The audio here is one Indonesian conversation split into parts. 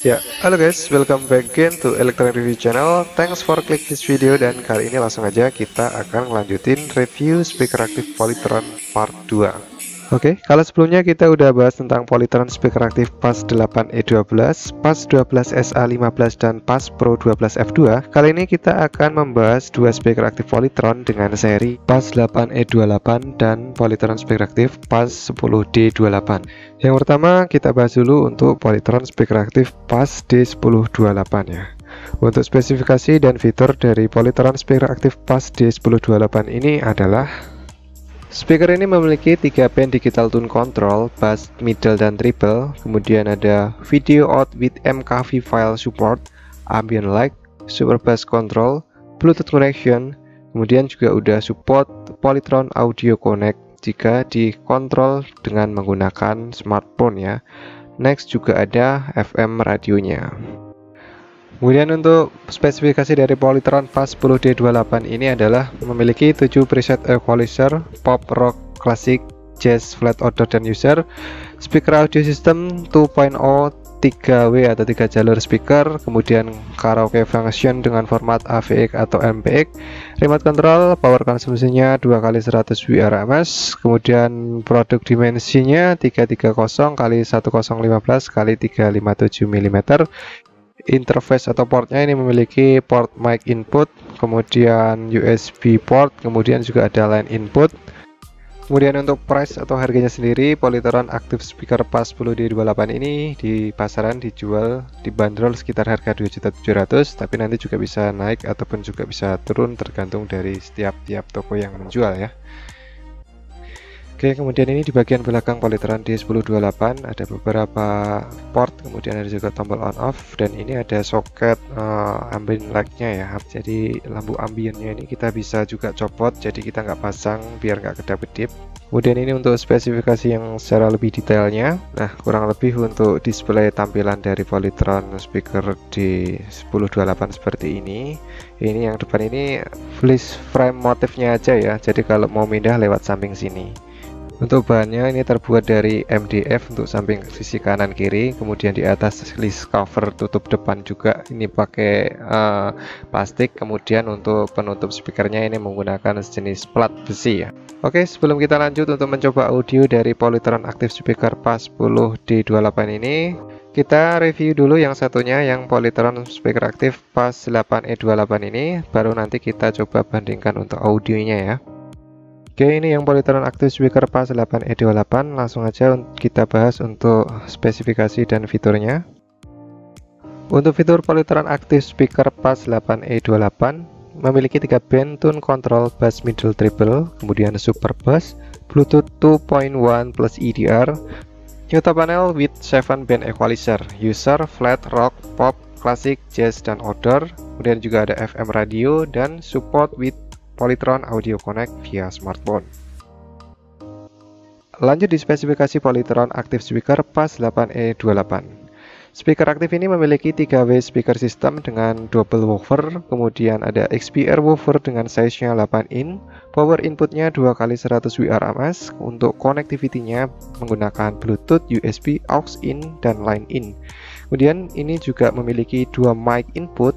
Ya, halo guys, welcome back again to Electronic Review Channel. Thanks for click this video, dan kali ini langsung aja kita akan ngelanjutin review speaker aktif Polytron part 2. Oke, kalau sebelumnya kita udah bahas tentang Polytron speaker aktif PAS-8E12, PAS-12SA15 dan PAS-PRO-12F2, kali ini kita akan membahas dua speaker aktif Polytron dengan seri PAS-8E28 dan Polytron speaker aktif PAS-10D28. Yang pertama kita bahas dulu untuk Polytron speaker aktif PAS-D1028 ya. Untuk spesifikasi dan fitur dari Polytron speaker aktif PAS-D1028 ini adalah speaker ini memiliki 3 pin digital tone control, bass, middle, dan treble. Kemudian ada video out with MKV file support, ambient light, super bass control, Bluetooth connection. Kemudian juga udah support Polytron Audio Connect jika dikontrol dengan menggunakan smartphone ya. Next juga ada FM radionya. Kemudian untuk spesifikasi dari Polytron PAS-10D28 ini adalah memiliki 7 preset equalizer, pop, rock, klasik, jazz, flat order, dan user. Speaker audio system 2.0 3W atau 3 jalur speaker, kemudian karaoke function dengan format AVX atau MPX, remote control, power konsumsinya 2x100 WRMS, kemudian produk dimensinya 330x1015x357 mm, interface atau portnya ini memiliki port mic input, kemudian USB port, kemudian juga ada line input. Kemudian untuk price atau harganya sendiri, Polytron aktif speaker PAS-10D28 ini di pasaran dijual dibanderol sekitar harga 2.700.000, tapi nanti juga bisa naik ataupun juga bisa turun tergantung dari setiap toko yang menjual ya. Oke, kemudian ini di bagian belakang Polytron D1028 ada beberapa port, kemudian ada juga tombol on off, dan ini ada soket ambient light-nya ya. Jadi lampu ambiennya ini kita bisa juga copot, jadi kita nggak pasang biar nggak kedap-kedip. Kemudian ini untuk spesifikasi yang secara lebih detailnya. Nah, kurang lebih untuk display tampilan dari Polytron speaker D1028 seperti ini. Ini yang depan ini flash frame motifnya aja ya, jadi kalau mau pindah lewat samping sini. Untuk bahannya ini terbuat dari MDF untuk samping sisi kanan kiri, kemudian di atas list cover tutup depan juga ini pakai plastik, kemudian untuk penutup speakernya ini menggunakan sejenis plat besi ya. Oke, sebelum kita lanjut untuk mencoba audio dari Polytron aktif speaker PAS-10D28 ini, kita review dulu yang satunya, yang Polytron speaker aktif PAS-8E28 ini, baru nanti kita coba bandingkan untuk audionya ya. Oke, ini yang Polytron aktif speaker PAS-8E28, langsung aja kita bahas untuk spesifikasi dan fiturnya. Untuk fitur Polytron aktif speaker PAS-8E28 memiliki 3 band tune control, bass, middle, treble, kemudian super bass, Bluetooth 2.1 plus EDR, nyota panel with 7 band equalizer, user, flat, rock, pop, klasik, jazz, dan order. Kemudian juga ada FM radio dan support with Polytron Audio Connect via smartphone. Lanjut di spesifikasi Polytron aktif speaker PAS-8E28. Speaker aktif ini memiliki 3W speaker system dengan double woofer, kemudian ada XPR woofer dengan size-nya 8 in, power inputnya 2x100 WRMS, untuk connectivity-nya menggunakan Bluetooth, USB, aux in, dan line in. Kemudian ini juga memiliki 2 mic input,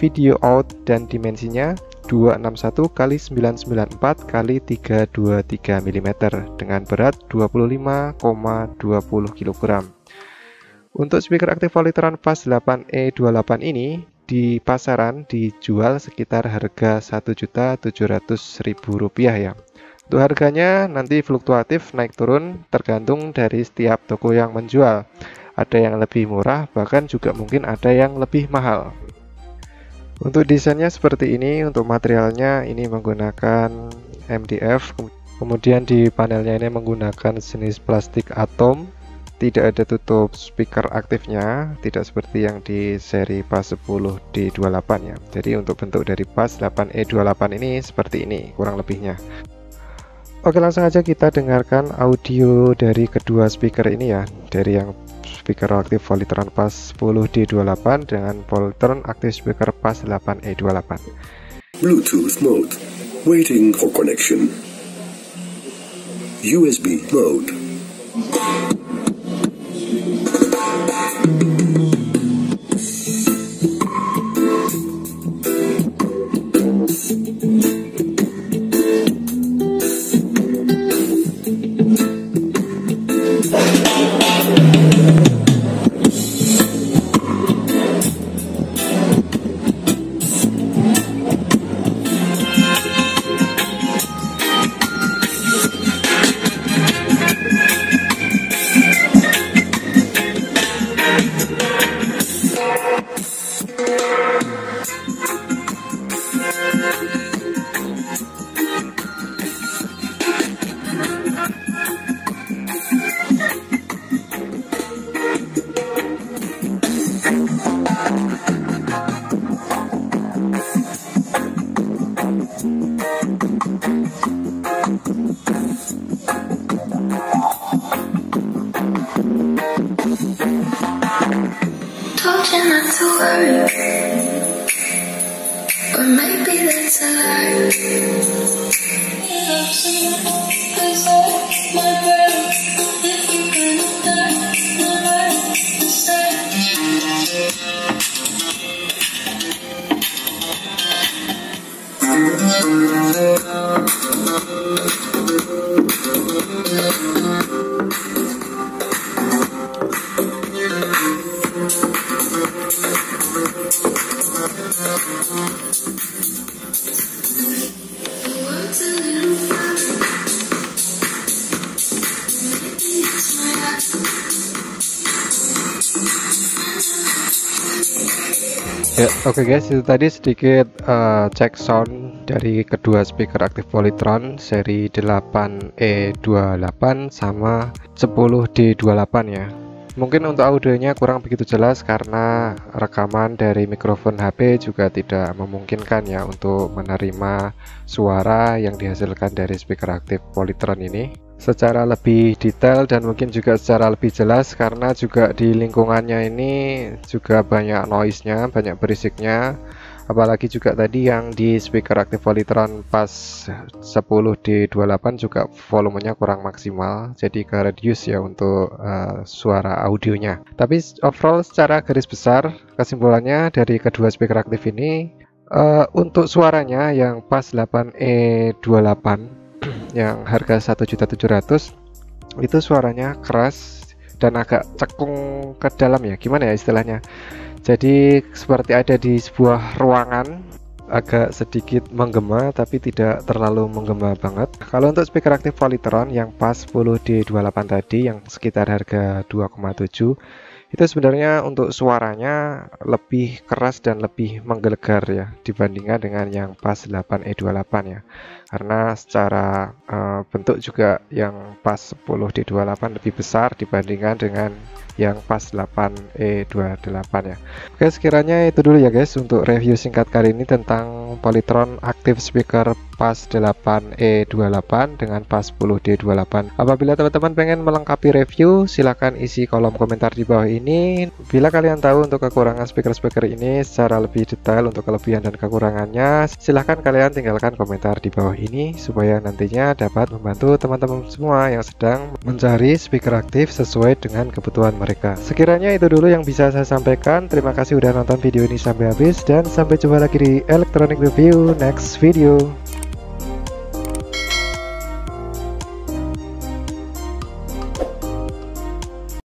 video out, dan dimensinya 261x994x323 mm dengan berat 25,20 kg. Untuk speaker aktif Polytron PAS-8E28 ini di pasaran dijual sekitar harga Rp1.700.000 ya. Untuk harganya nanti fluktuatif naik turun tergantung dari setiap toko yang menjual. Ada yang lebih murah, bahkan juga mungkin ada yang lebih mahal. Untuk desainnya seperti ini, untuk materialnya ini menggunakan MDF, kemudian di panelnya ini menggunakan jenis plastik atom, tidak ada tutup speaker aktifnya, tidak seperti yang di seri PAS-10D28 ya. Jadi untuk bentuk dari PAS-8E28 ini seperti ini kurang lebihnya. Oke, langsung aja kita dengarkan audio dari kedua speaker ini ya, dari yang speaker aktif Polytron PAS-10D28 dengan Polytron aktif speaker PAS-8E28. Bluetooth mode, waiting for connection. USB mode. Oke guys, itu tadi sedikit cek sound dari kedua speaker aktif Polytron seri 8E28 sama 10D28 ya. Mungkin untuk audionya kurang begitu jelas karena rekaman dari mikrofon HP juga tidak memungkinkan ya untuk menerima suara yang dihasilkan dari speaker aktif Polytron ini secara lebih detail dan mungkin juga secara lebih jelas, karena juga di lingkungannya ini juga banyak noise-nya, banyak berisiknya, apalagi juga tadi yang di speaker aktif Polytron PAS-10D28 juga volumenya kurang maksimal, jadi ke reduce ya untuk suara audionya. Tapi overall secara garis besar kesimpulannya dari kedua speaker aktif ini, untuk suaranya yang PAS-8E28 yang harga 1.700.000 itu suaranya keras dan agak cekung ke dalam ya, gimana ya istilahnya, jadi seperti ada di sebuah ruangan, agak sedikit menggema tapi tidak terlalu menggema banget. Kalau untuk speaker aktif Polytron yang PAS-10D28 tadi yang sekitar harga 2,7 itu sebenarnya untuk suaranya lebih keras dan lebih menggelegar ya dibandingkan dengan yang PAS-8E28 ya, karena secara bentuk juga yang PAS-10D28 lebih besar dibandingkan dengan yang PAS-8E28 ya. Oke, sekiranya itu dulu ya guys untuk review singkat kali ini tentang Polytron Active Speaker PAS-8E28 dengan PAS-10D28. Apabila teman-teman pengen melengkapi review, silahkan isi kolom komentar di bawah ini. Bila kalian tahu untuk kekurangan speaker-speaker ini secara lebih detail untuk kelebihan dan kekurangannya, silahkan kalian tinggalkan komentar di bawah ini supaya nantinya dapat membantu teman-teman semua yang sedang mencari speaker aktif sesuai dengan kebutuhan mereka. Sekiranya itu dulu yang bisa saya sampaikan. Terima kasih udah nonton video ini sampai habis dan sampai jumpa lagi di Electronic Review next video.